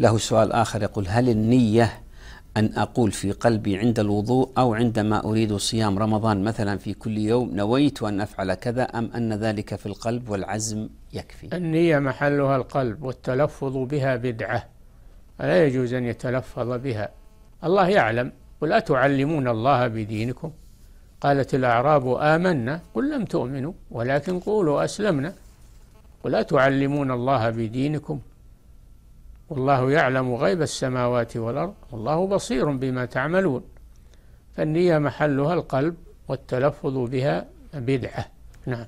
له سؤال آخر يقول: هل النية أن أقول في قلبي عند الوضوء أو عندما أريد صيام رمضان مثلا في كل يوم نويت أن أفعل كذا، أم أن ذلك في القلب والعزم يكفي؟ النية محلها القلب، والتلفظ بها بدعة، لا يجوز أن يتلفظ بها. الله يعلم. قل أتعلمون الله بدينكم؟ قالت الأعراب آمنا، قل لم تؤمنوا ولكن قولوا أسلمنا، قل أتعلمون الله بدينكم؟ والله يعلم غيب السماوات والأرض، والله بصير بما تعملون. فالنية محلها القلب، والتلفظ بها بدعة. نعم.